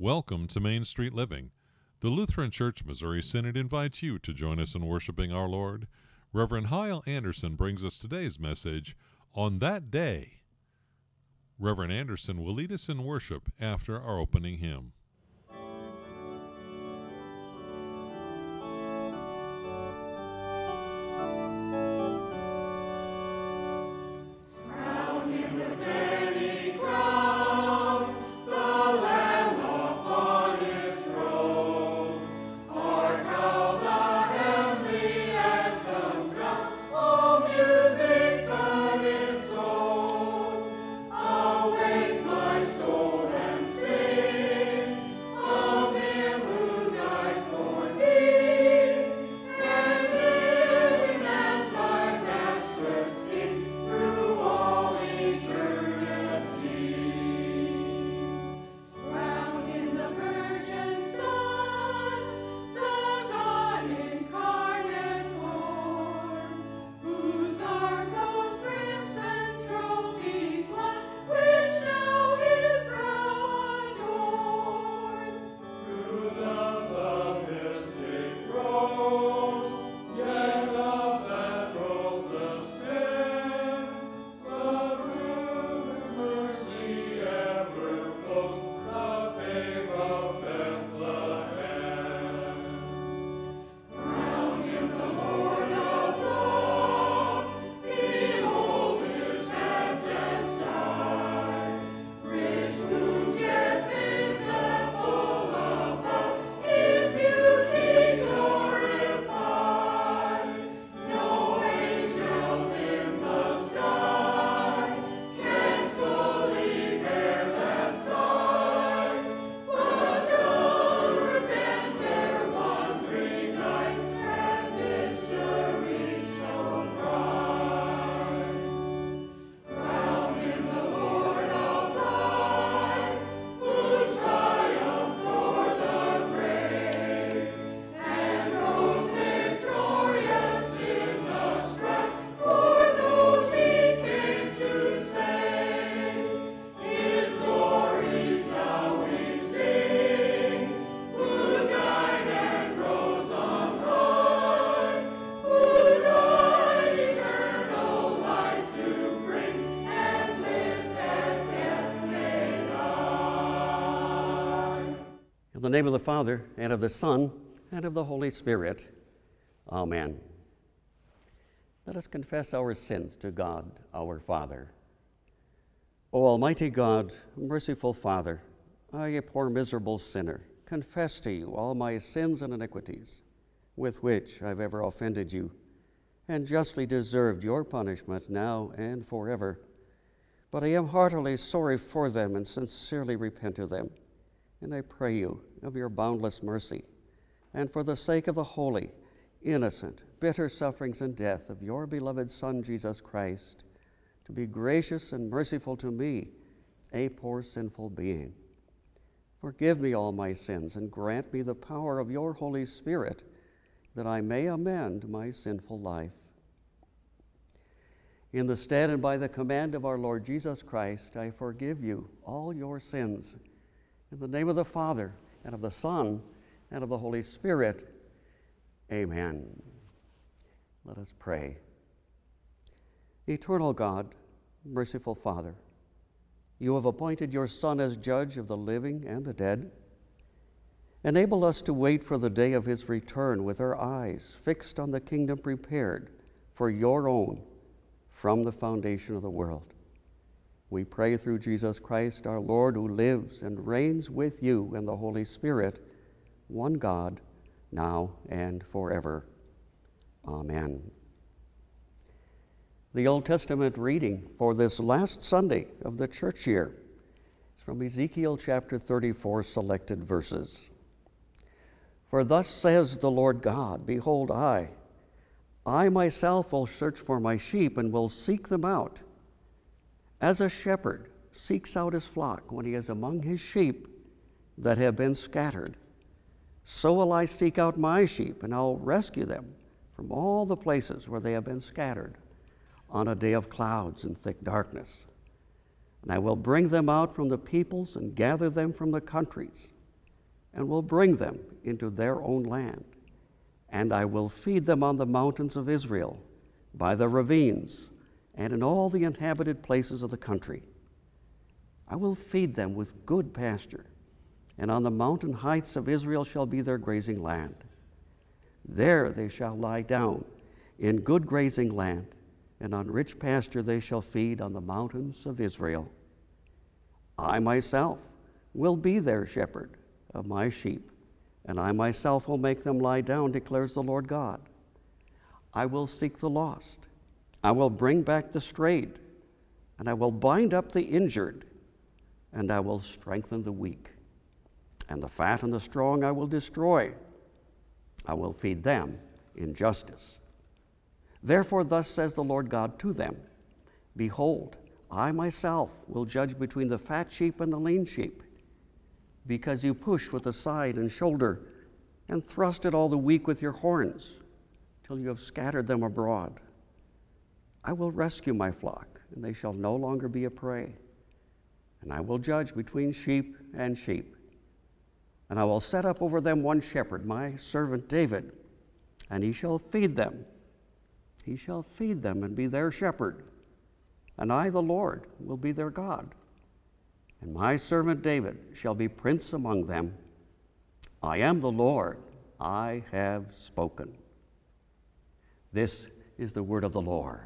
Welcome to Main Street Living. The Lutheran Church–Missouri Synod invites you to join us in worshiping our Lord. Reverend Hyle Anderson brings us today's message, On That Day. Reverend Anderson will lead us in worship after our opening hymn. In the name of the Father, and of the Son, and of the Holy Spirit. Amen. Let us confess our sins to God, our Father. O Almighty God, merciful Father, I, a poor miserable sinner, confess to you all my sins and iniquities, with which I've ever offended you, and justly deserved your punishment now and forever. But I am heartily sorry for them and sincerely repent of them. And I pray you of your boundless mercy, and for the sake of the holy, innocent, bitter sufferings and death of your beloved Son, Jesus Christ, to be gracious and merciful to me, a poor sinful being. Forgive me all my sins and grant me the power of your Holy Spirit, that I may amend my sinful life. In the stead and by the command of our Lord Jesus Christ, I forgive you all your sins. In the name of the Father, and of the Son, and of the Holy Spirit, amen. Let us pray. Eternal God, merciful Father, you have appointed your Son as judge of the living and the dead. Enable us to wait for the day of his return with our eyes fixed on the kingdom prepared for your own from the foundation of the world. We pray through Jesus Christ, our Lord, who lives and reigns with you and the Holy Spirit, one God, now and forever. Amen. The Old Testament reading for this last Sunday of the church year is from Ezekiel chapter 34, selected verses. For thus says the Lord God, behold, I myself will search for my sheep and will seek them out. As a shepherd seeks out his flock when he is among his sheep that have been scattered, so will I seek out my sheep, and I'll rescue them from all the places where they have been scattered on a day of clouds and thick darkness. And I will bring them out from the peoples and gather them from the countries and will bring them into their own land. And I will feed them on the mountains of Israel, by the ravines, and in all the inhabited places of the country. I will feed them with good pasture, and on the mountain heights of Israel shall be their grazing land. There they shall lie down in good grazing land, and on rich pasture they shall feed on the mountains of Israel. I myself will be their shepherd of my sheep, and I myself will make them lie down, declares the Lord God. I will seek the lost, I will bring back the strayed, and I will bind up the injured, and I will strengthen the weak. And the fat and the strong I will destroy, I will feed them in justice. Therefore thus says the Lord God to them, Behold, I myself will judge between the fat sheep and the lean sheep, because you push with the side and shoulder, and thrust at all the weak with your horns, till you have scattered them abroad. I will rescue my flock, and they shall no longer be a prey. And I will judge between sheep and sheep. And I will set up over them one shepherd, my servant David, and he shall feed them. He shall feed them and be their shepherd. And I, the Lord, will be their God. And my servant David shall be prince among them. I am the Lord, I have spoken. This is the word of the Lord.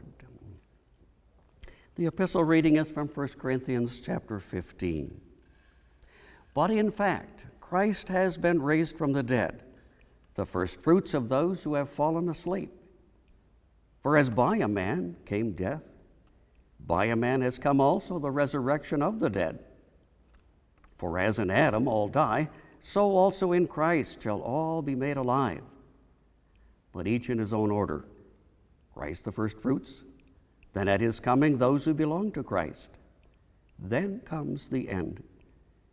The epistle reading is from 1 Corinthians chapter 15. But in fact, Christ has been raised from the dead, the firstfruits of those who have fallen asleep. For as by a man came death, by a man has come also the resurrection of the dead. For as in Adam all die, so also in Christ shall all be made alive, but each in his own order. Christ the firstfruits, then at his coming those who belong to Christ. Then comes the end,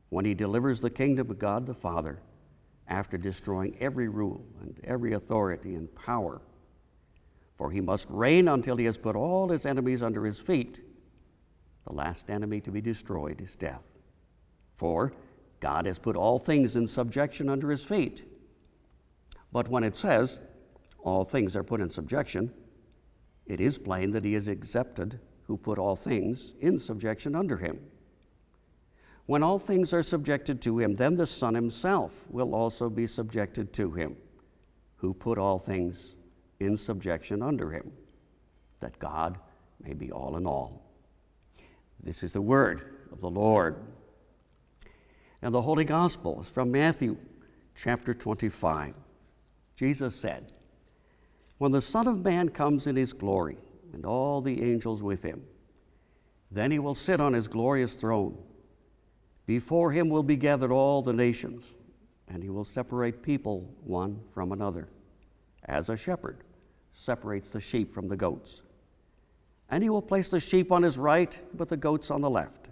when he delivers the kingdom of God the Father, after destroying every rule and every authority and power. For he must reign until he has put all his enemies under his feet. The last enemy to be destroyed is death. For God has put all things in subjection under his feet. But when it says, all things are put in subjection, it is plain that he is excepted who put all things in subjection under him. When all things are subjected to him, then the Son himself will also be subjected to him, who put all things in subjection under him, that God may be all in all. This is the word of the Lord. And the Holy Gospel is from Matthew chapter 25. Jesus said, When the Son of Man comes in his glory, and all the angels with him, then he will sit on his glorious throne. Before him will be gathered all the nations, and he will separate people one from another, as a shepherd separates the sheep from the goats. And he will place the sheep on his right, but the goats on the left.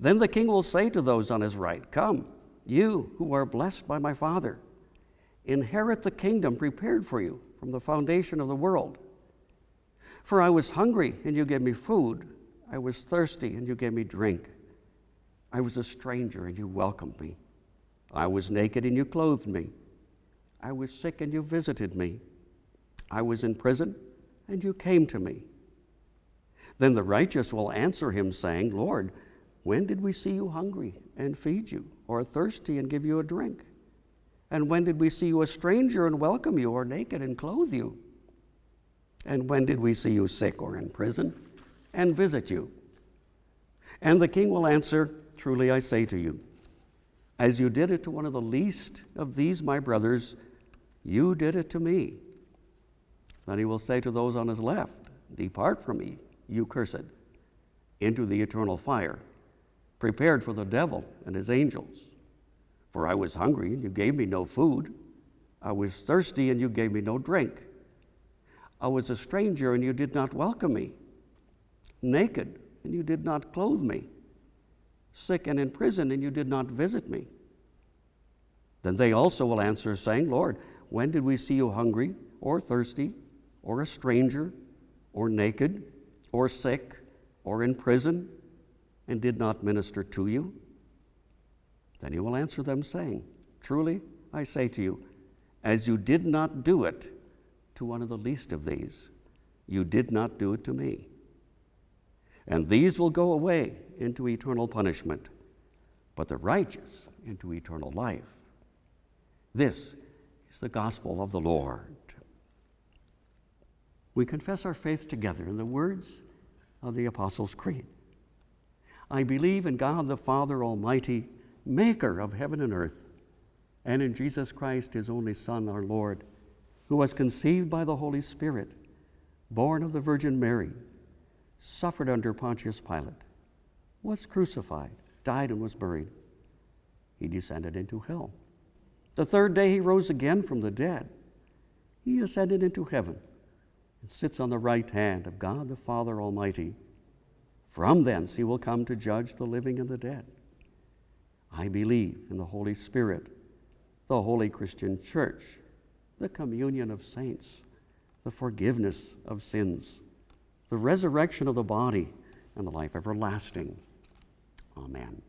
Then the king will say to those on his right, Come, you who are blessed by my Father, inherit the kingdom prepared for you from the foundation of the world. For I was hungry, and you gave me food. I was thirsty, and you gave me drink. I was a stranger, and you welcomed me. I was naked, and you clothed me. I was sick, and you visited me. I was in prison, and you came to me. Then the righteous will answer him, saying, Lord, when did we see you hungry and feed you, or thirsty and give you a drink? And when did we see you a stranger and welcome you, or naked and clothe you? And when did we see you sick or in prison and visit you? And the king will answer, Truly I say to you, as you did it to one of the least of these my brothers, you did it to me. Then he will say to those on his left, Depart from me, you cursed, into the eternal fire, prepared for the devil and his angels. For I was hungry, and you gave me no food. I was thirsty, and you gave me no drink. I was a stranger, and you did not welcome me. Naked, and you did not clothe me. Sick and in prison, and you did not visit me. Then they also will answer, saying, Lord, when did we see you hungry, or thirsty, or a stranger, or naked, or sick, or in prison, and did not minister to you? Then he will answer them, saying, Truly, I say to you, as you did not do it to one of the least of these, you did not do it to me. And these will go away into eternal punishment, but the righteous into eternal life. This is the gospel of the Lord. We confess our faith together in the words of the Apostles' Creed. I believe in God the Father Almighty, maker of heaven and earth, and in Jesus Christ, his only Son, our Lord, who was conceived by the Holy Spirit, born of the Virgin Mary, suffered under Pontius Pilate, was crucified, died, and was buried. He descended into hell. The third day he rose again from the dead. He ascended into heaven and sits on the right hand of God the Father Almighty. From thence he will come to judge the living and the dead. I believe in the Holy Spirit, the Holy Christian Church, the communion of saints, the forgiveness of sins, the resurrection of the body, and the life everlasting. Amen.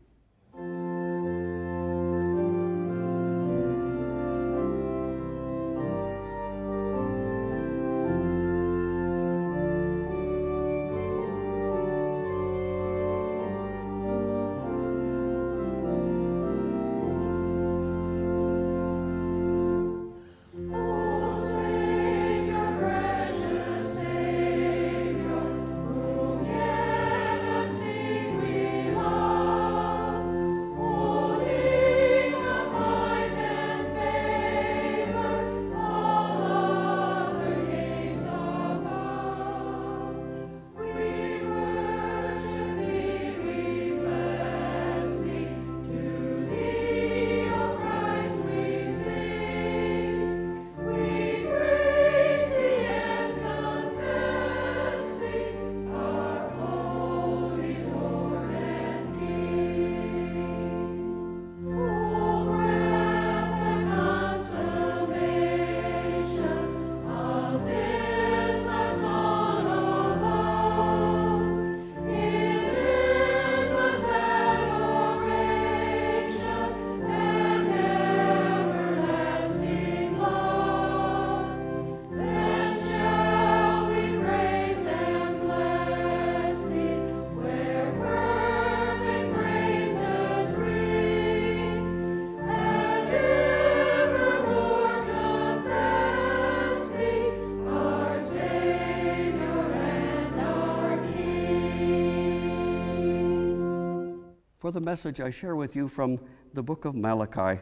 For the message, I share with you from the book of Malachi,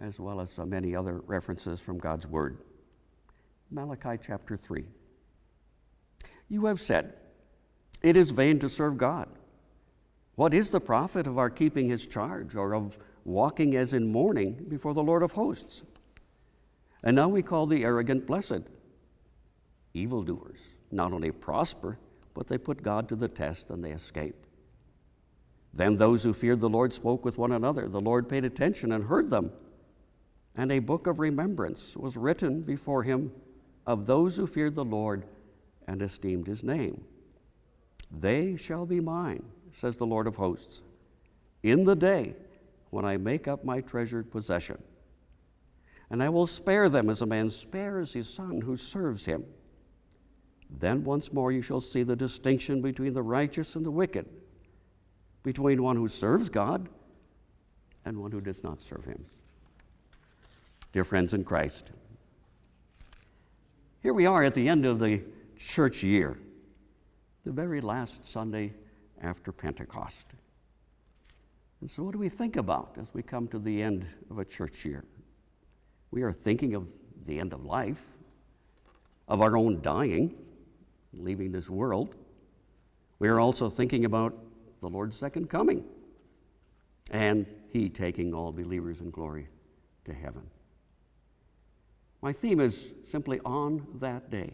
as well as many other references from God's Word. Malachi chapter 3. You have said, it is vain to serve God. What is the profit of our keeping his charge, or of walking as in mourning before the Lord of hosts? And now we call the arrogant blessed. Evildoers not only prosper, but they put God to the test and they escape. Then those who feared the Lord spoke with one another. The Lord paid attention and heard them. And a book of remembrance was written before him of those who feared the Lord and esteemed his name. They shall be mine, says the Lord of hosts, in the day when I make up my treasured possession. And I will spare them as a man spares his son who serves him. Then once more you shall see the distinction between the righteous and the wicked, between one who serves God and one who does not serve him. Dear friends in Christ, here we are at the end of the church year, the very last Sunday after Pentecost. And so what do we think about as we come to the end of a church year? We are thinking of the end of life, of our own dying, leaving this world. We are also thinking about the Lord's second coming, and he taking all believers in glory to heaven. My theme is simply on that day,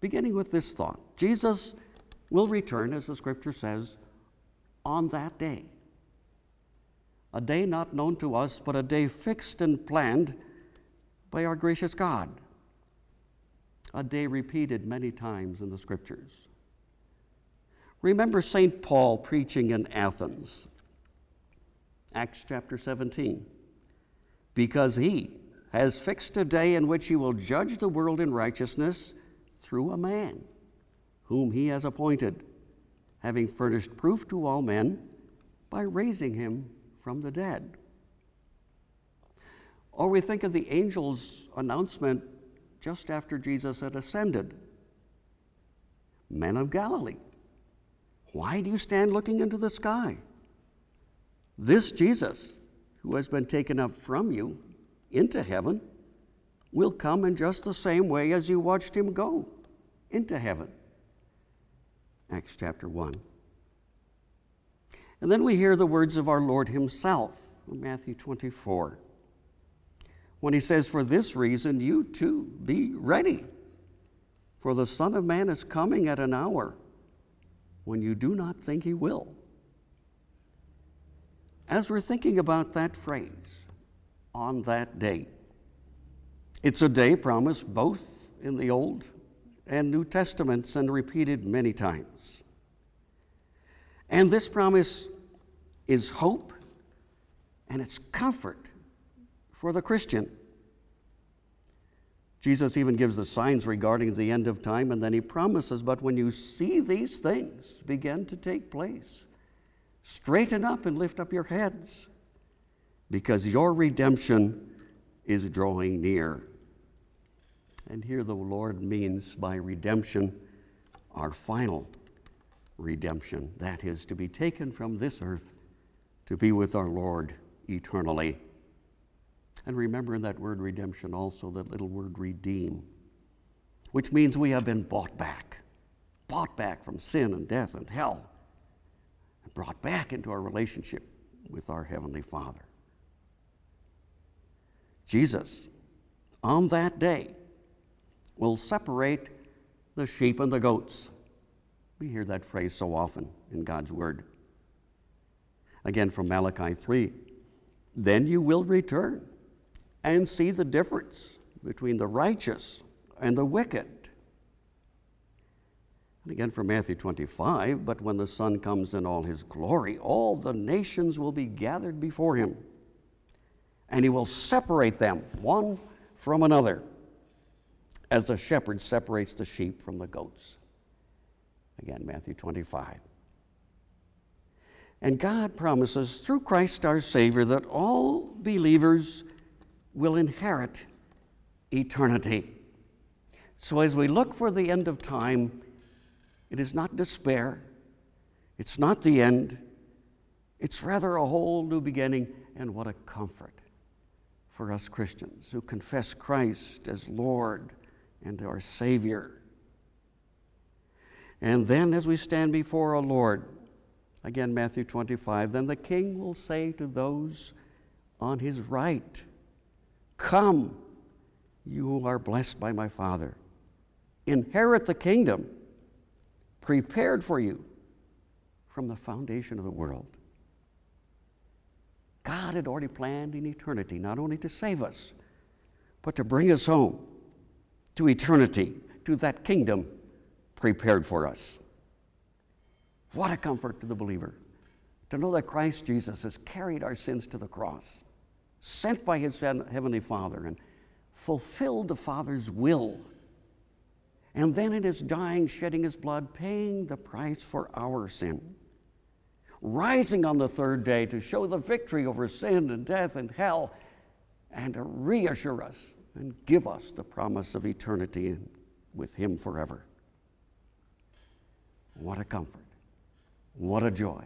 beginning with this thought. Jesus will return, as the scripture says, on that day, a day not known to us, but a day fixed and planned by our gracious God, a day repeated many times in the scriptures. Remember St. Paul preaching in Athens, Acts chapter 17. because he has fixed a day in which he will judge the world in righteousness through a man whom he has appointed, having furnished proof to all men by raising him from the dead." Or we think of the angel's announcement just after Jesus had ascended. "Men of Galilee, why do you stand looking into the sky? This Jesus, who has been taken up from you into heaven, will come in just the same way as you watched him go into heaven." Acts chapter 1. And then we hear the words of our Lord himself in Matthew 24, when he says, "For this reason you too be ready, for the Son of Man is coming at an hour when you do not think he will." As we're thinking about that phrase, "on that day," it's a day promised both in the Old and New Testaments and repeated many times. And this promise is hope and it's comfort for the Christian. Jesus even gives the signs regarding the end of time, and then he promises, "But when you see these things begin to take place, straighten up and lift up your heads, because your redemption is drawing near." And here the Lord means by redemption our final redemption, that is, to be taken from this earth to be with our Lord eternally. And remember in that word redemption also that little word redeem, which means we have been bought back from sin and death and hell, and brought back into our relationship with our Heavenly Father. Jesus, on that day, will separate the sheep and the goats. We hear that phrase so often in God's Word. Again from Malachi 3, "Then you will return and see the difference between the righteous and the wicked." And again from Matthew 25, "But when the Son comes in all his glory, all the nations will be gathered before him, and he will separate them one from another, as the shepherd separates the sheep from the goats." Again, Matthew 25. And God promises through Christ our Savior that all believers will inherit eternity. So as we look for the end of time, it is not despair. It's not the end. It's rather a whole new beginning, and what a comfort for us Christians who confess Christ as Lord and our Savior. And then as we stand before our Lord, again Matthew 25, "Then the King will say to those on his right, 'Come, you who are blessed by my Father, inherit the kingdom prepared for you from the foundation of the world.'" God had already planned in eternity not only to save us, but to bring us home to eternity, to that kingdom prepared for us. What a comfort to the believer to know that Christ Jesus has carried our sins to the cross, sent by his Heavenly Father, and fulfilled the Father's will, and then in his dying, shedding his blood, paying the price for our sin, rising on the third day to show the victory over sin and death and hell, and to reassure us and give us the promise of eternity with him forever. What a comfort. What a joy.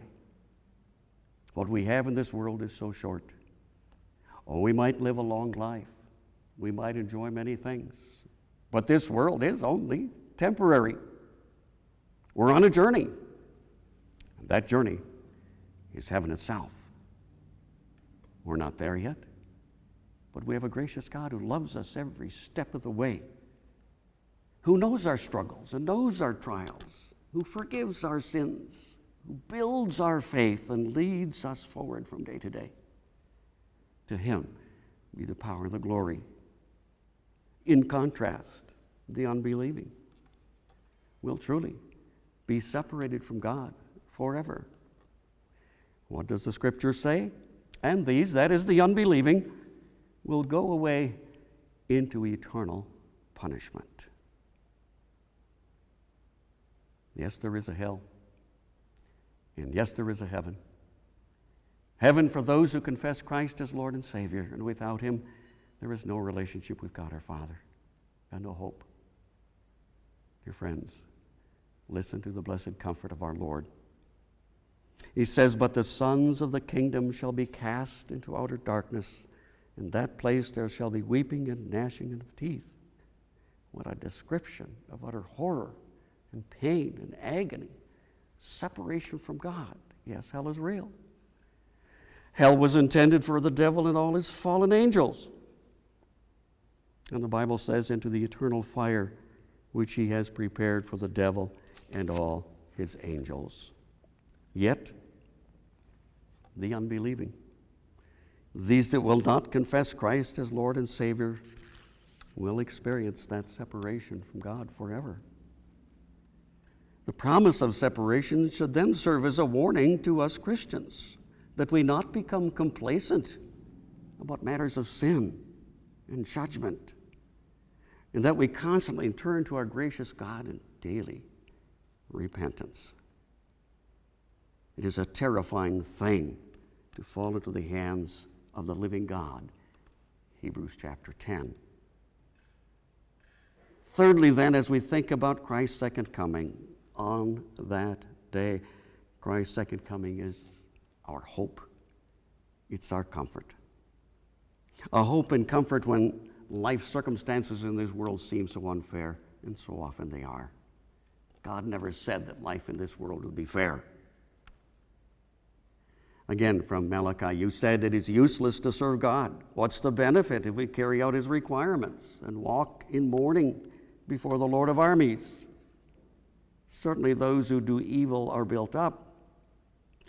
What we have in this world is so short. Oh, we might live a long life. We might enjoy many things. But this world is only temporary. We're on a journey. And that journey is heaven itself. We're not there yet, but we have a gracious God who loves us every step of the way, who knows our struggles and knows our trials, who forgives our sins, who builds our faith and leads us forward from day to day. To him be the power and the glory. In contrast, the unbelieving will truly be separated from God forever. What does the Scripture say? "And these," that is the unbelieving, will go away into eternal punishment. Yes, there is a hell. And yes, there is a heaven. Heaven for those who confess Christ as Lord and Savior, and without Him, there is no relationship with God our Father and no hope. Dear friends, listen to the blessed comfort of our Lord. He says, "But the sons of the kingdom shall be cast into outer darkness. In that place there shall be weeping and gnashing of teeth." What a description of utter horror and pain and agony, separation from God. Yes, hell is real. Hell was intended for the devil and all his fallen angels. And the Bible says, "Into the eternal fire which he has prepared for the devil and all his angels." Yet, the unbelieving, these that will not confess Christ as Lord and Savior, will experience that separation from God forever. The promise of separation should then serve as a warning to us Christians that we not become complacent about matters of sin and judgment, and that we constantly turn to our gracious God in daily repentance. It is a terrifying thing to fall into the hands of the living God, Hebrews chapter 10. Thirdly, then, as we think about Christ's second coming, on that day, Christ's second coming is our hope. It's our comfort. A hope and comfort when life circumstances in this world seem so unfair, and so often they are. God never said that life in this world would be fair. Again, from Malachi, "You said it is useless to serve God. What's the benefit if we carry out His requirements and walk in mourning before the Lord of armies? Certainly those who do evil are built up.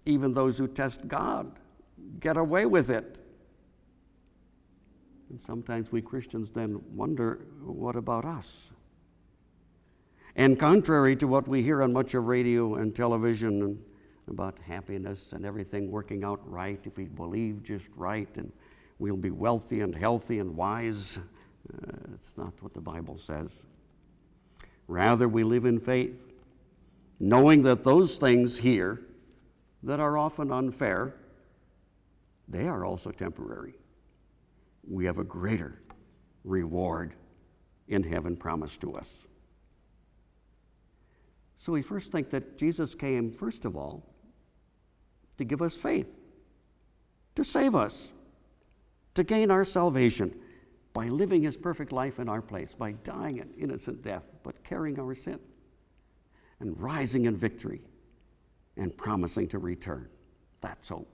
Even those who test God get away with it." And sometimes we Christians then wonder, what about us? And contrary to what we hear on much of radio and television and about happiness and everything working out right, if we believe just right, and we'll be wealthy and healthy and wise, it's not what the Bible says. Rather, we live in faith, knowing that those things here that are often unfair, they are also temporary. We have a greater reward in heaven promised to us. So we first think that Jesus came, first of all, to give us faith, to save us, to gain our salvation by living His perfect life in our place, by dying an innocent death, but carrying our sin, and rising in victory, and promising to return. That's hope.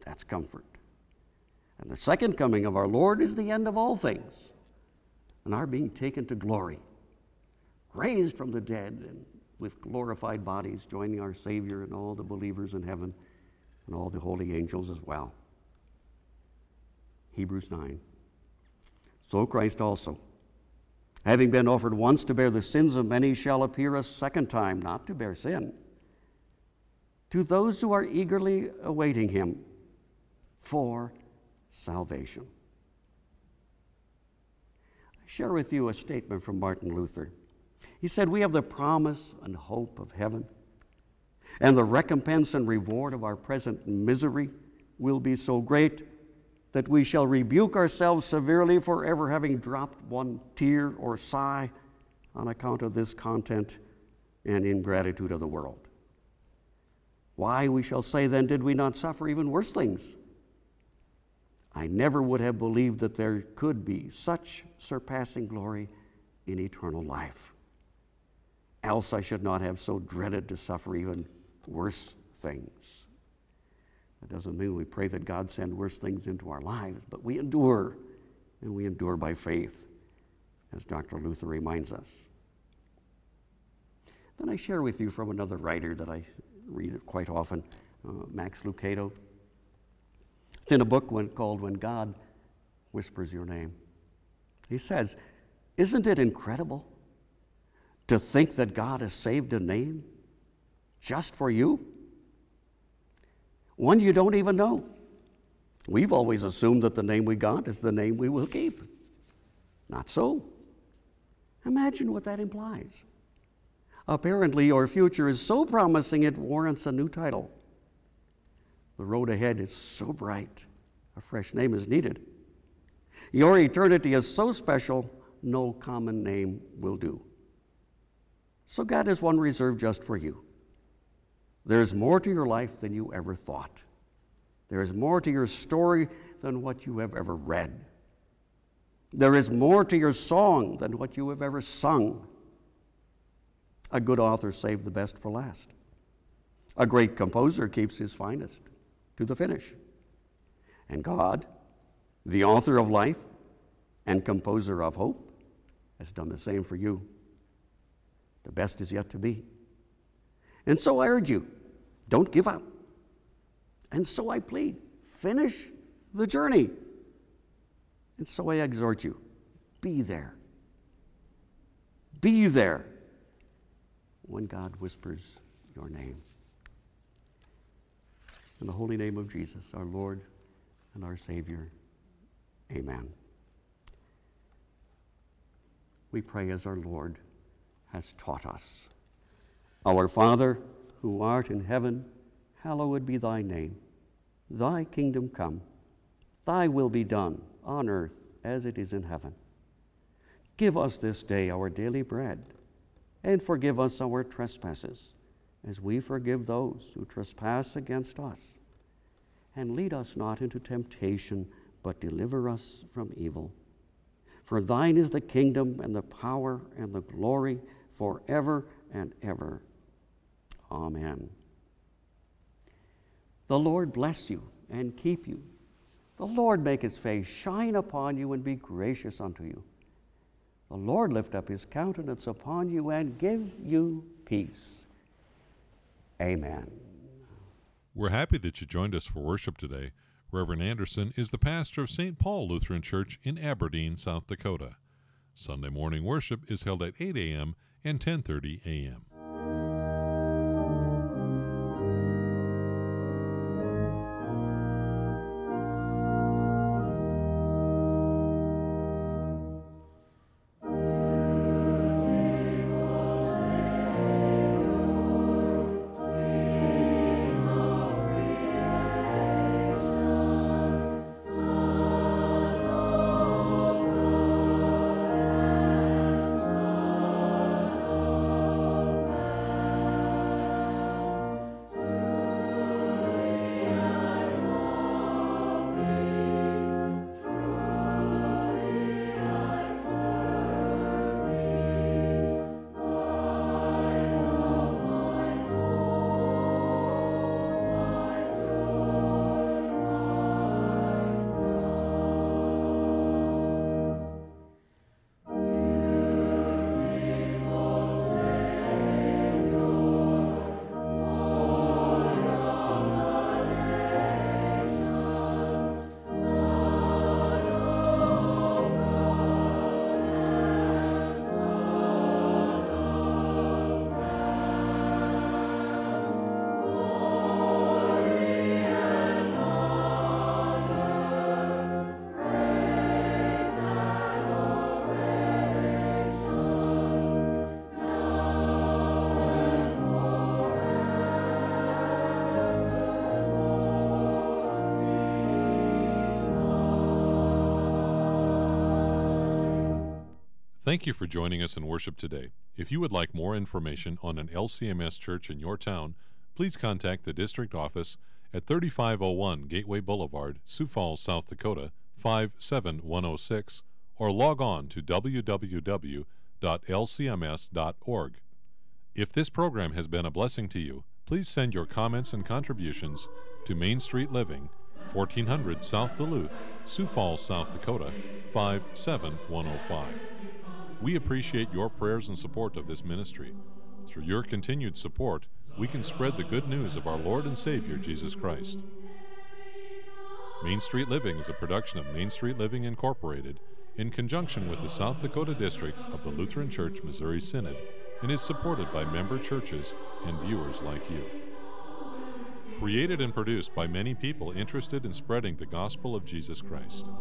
That's comfort. And the second coming of our Lord is the end of all things, and our being taken to glory, raised from the dead, and with glorified bodies, joining our Savior and all the believers in heaven, and all the holy angels as well. Hebrews 9. "So Christ also, having been offered once to bear the sins of many, shall appear a second time, not to bear sin, to those who are eagerly awaiting Him for salvation." I share with you a statement from Martin Luther. He said, "We have the promise and hope of heaven, and the recompense and reward of our present misery will be so great that we shall rebuke ourselves severely for ever having dropped one tear or sigh on account of this content and ingratitude of the world. Why, we shall say then, did we not suffer even worse things? I never would have believed that there could be such surpassing glory in eternal life. Else I should not have so dreaded to suffer even worse things." That doesn't mean we pray that God send worse things into our lives, but we endure, and we endure by faith, as Dr. Luther reminds us. Then I share with you from another writer that I read quite often, Max Lucado. It's in a book called "When God Whispers Your Name." He says, "Isn't it incredible to think that God has saved a name just for you? One you don't even know, We've always assumed that the name we got is the name we will keep. Not so. Imagine what that implies. Apparently, your future is so promising it warrants a new title. The road ahead is so bright, a fresh name is needed. Your eternity is so special, no common name will do. So God has one reserved just for you. There is more to your life than you ever thought. There is more to your story than what you have ever read. There is more to your song than what you have ever sung. A good author saved the best for last. A great composer keeps his finest to the finish. And God, the author of life and composer of hope, has done the same for you. The best is yet to be. And so I urge you, don't give up. And so I plead, finish the journey. And so I exhort you, be there. Be there when God whispers your name. In the holy name of Jesus, our Lord and our Savior, amen. We pray as our Lord has taught us. Our Father, who art in heaven, hallowed be thy name. Thy kingdom come, thy will be done, on earth as it is in heaven. Give us this day our daily bread, and forgive us our trespasses, as we forgive those who trespass against us. And lead us not into temptation, but deliver us from evil. For thine is the kingdom, and the power, and the glory, forever and ever. Amen. The Lord bless you and keep you. The Lord make his face shine upon you and be gracious unto you. The Lord lift up his countenance upon you and give you peace. Amen. We're happy that you joined us for worship today. Reverend Anderson is the pastor of St. Paul Lutheran Church in Aberdeen, South Dakota. Sunday morning worship is held at 8 a.m. and 10:30 a.m. Thank you for joining us in worship today. If you would like more information on an LCMS church in your town, please contact the district office at 3501 Gateway Boulevard, Sioux Falls, South Dakota, 57106, or log on to www.lcms.org. If this program has been a blessing to you, please send your comments and contributions to Main Street Living, 1400 South Duluth, Sioux Falls, South Dakota, 57105. We appreciate your prayers and support of this ministry. Through your continued support, we can spread the good news of our Lord and Savior, Jesus Christ. Main Street Living is a production of Main Street Living Incorporated in conjunction with the South Dakota District of the Lutheran Church–Missouri Synod and is supported by member churches and viewers like you. created and produced by many people interested in spreading the gospel of Jesus Christ.